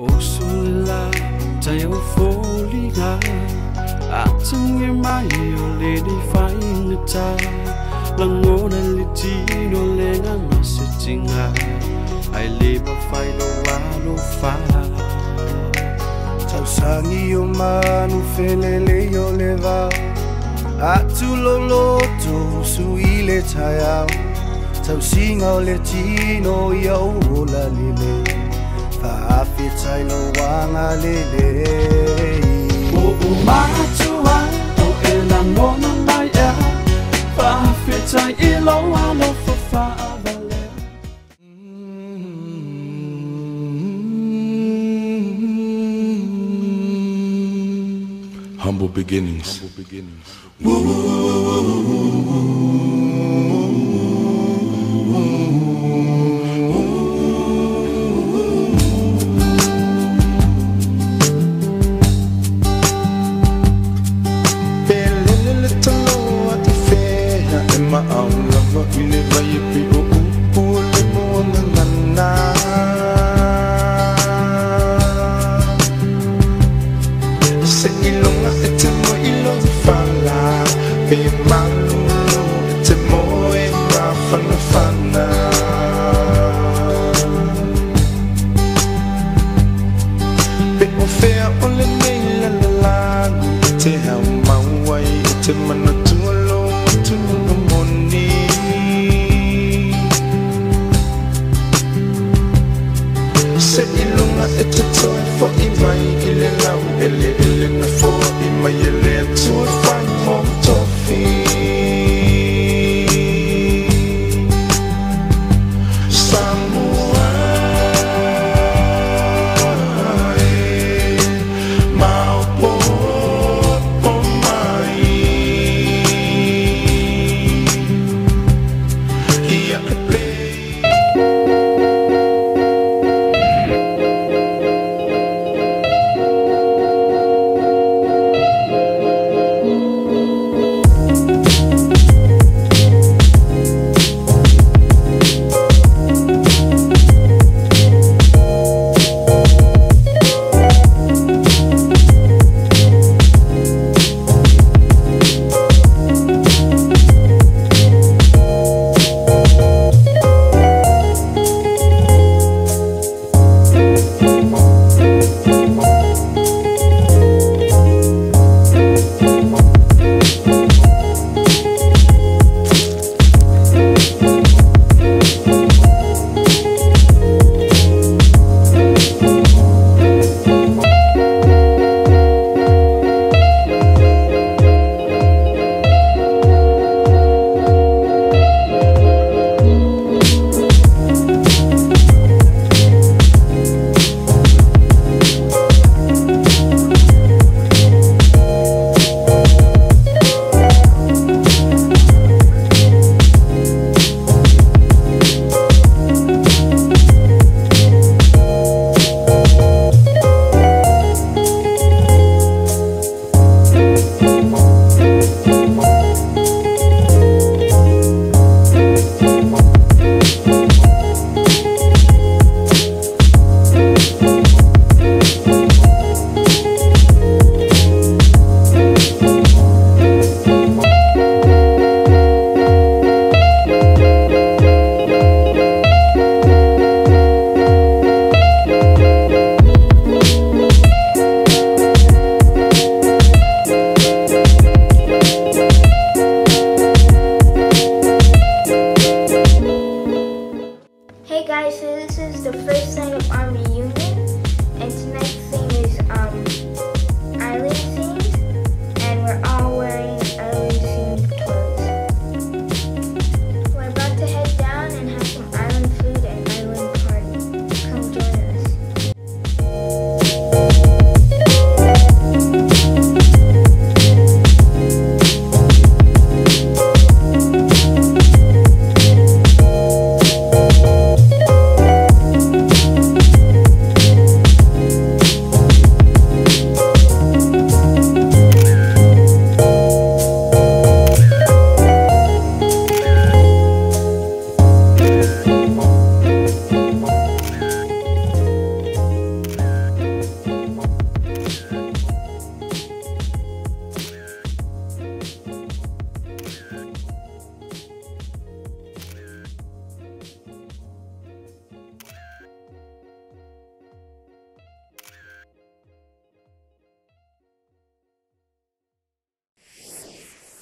Ursula, 자유폴리가 아침 일마이 올리니 파인 자 랑오는 리치노 랭한 마시칭아 아일리바 파이로와로 파 자우상이 요마누 펠레레 요레바 아툴로로토 수일레 차야 자우싱어 레치노 요올라리레 I feel I know I'm a lady. Oh, Matua, oh, and I'm one of my air. I feel I know I'm a father. Humble beginnings. Humble beginnings.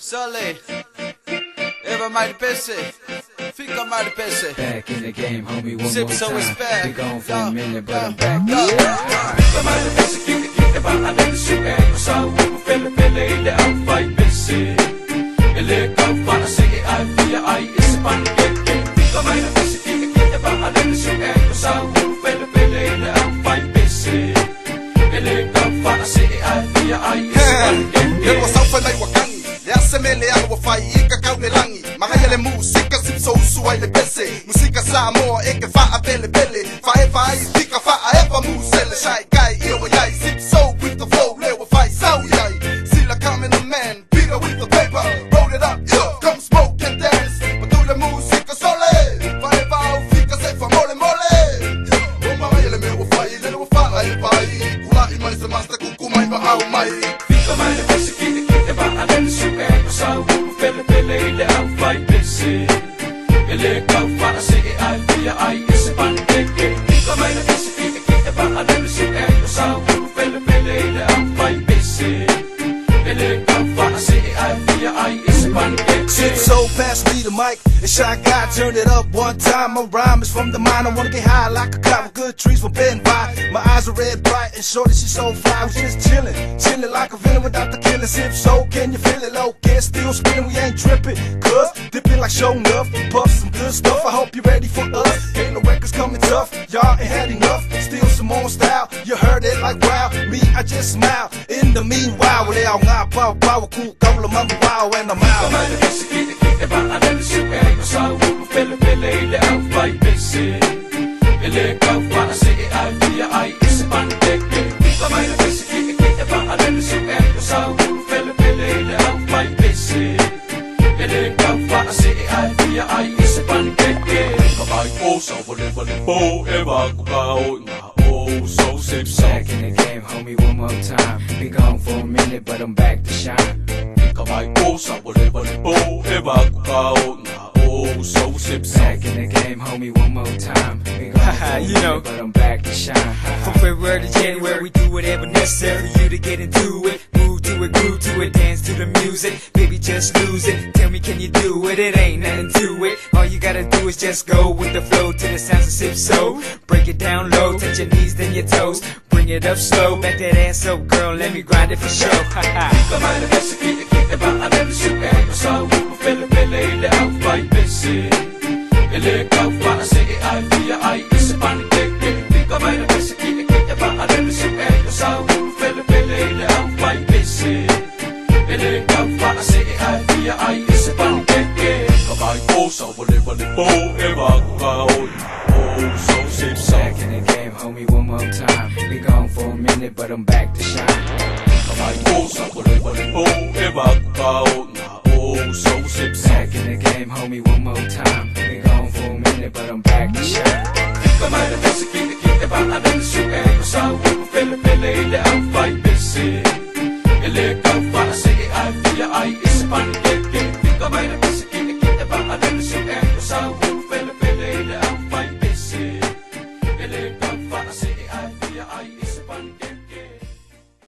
Sully, everybody busy. Back in the game, homie, one Zip more so time. Back. Been gone for a minute, but I'm back. If I'm out of busy, you can get about I let the shoot at. So we were feeling in the outfight busy. And let go for a second, I feel I is a fun game. If I'm out of busy, you can get about I let the shoot at. So we were feeling in the outfight busy. And let go for a second, I feel I is a fun game. It was open, I was young. Yasemele awafai ikakaule langi mahayele musika sipso usuwa ile bese musika saa moa eke faa apele pele faeva itika faa eva musele shai kai iwe yai sipso with the flow lewe fai sau yai sila coming a man Peter with the paper roll it up yo come smoke and dance matule musika sole faeva ufika sefa mole mole umahayele mewafai lewe faa evai kula imani se master kukuma ima au mai fika maile bese kini so we feel the outfight busy. And let go for a second, I feel I is a fun game. If I'm in a busy, if I get about I never see that. So we feel the outfight busy. And let go for a second, I feel I is a fun game. So pass me the mic. It's Shy Guy, turn it up one time. My rhyme is from the mind. I wanna get high like a cop. Good trees from Ben by. My eyes are red bright and shorty, she's so fly. We just chillin', chillin' like a villain without the killer. Sip so can you feel it? Low get still spinning, we ain't drippin'. Cuz dippin' like show enough. Puff some good stuff. I hope you ready for us. Ain't no records comin' tough. Y'all ain't had enough. Still some more style. You heard it like wow. Me, I just smile. In the meanwhile, well, they all got power, cool, couple of mother wow, and I'm out. I let the shoot at so we feeling the outfight busy. And let go for a second, I feel I is a fun game. If I'm in a busy, I let the shoot at so we feeling the outfight busy. And let go for a second, I feel I is a fun game. Back in the game, homie, one more time. Been gone for a minute, but I'm back to shine. Back in the game, homie, one more time. You know, but I'm back to shine. From February to January, we do whatever necessary you to get into it. Move to it, groove to it, dance to the music. Baby, just lose it. Tell me, can you do it? It ain't nothing to it. All you gotta do is just go with the flow to the sounds of Sip Soul. Break it down low, touch your knees, then your toes. Bring it up slow, back that ass up, girl. Let me grind it for show. I let the shoot at so we feeling the outfight busy. And let go for a second, I feel I is a fun game. Think I made a mistake, I let the shoot at so we feeling the outfight busy. And let go for a second, I feel I is a fun game. So back in the game, homie, one more time. Been gone for a minute, but I'm back to shine. Back in the game, homie, one more time. Been gone for a minute, but I'm back to shine.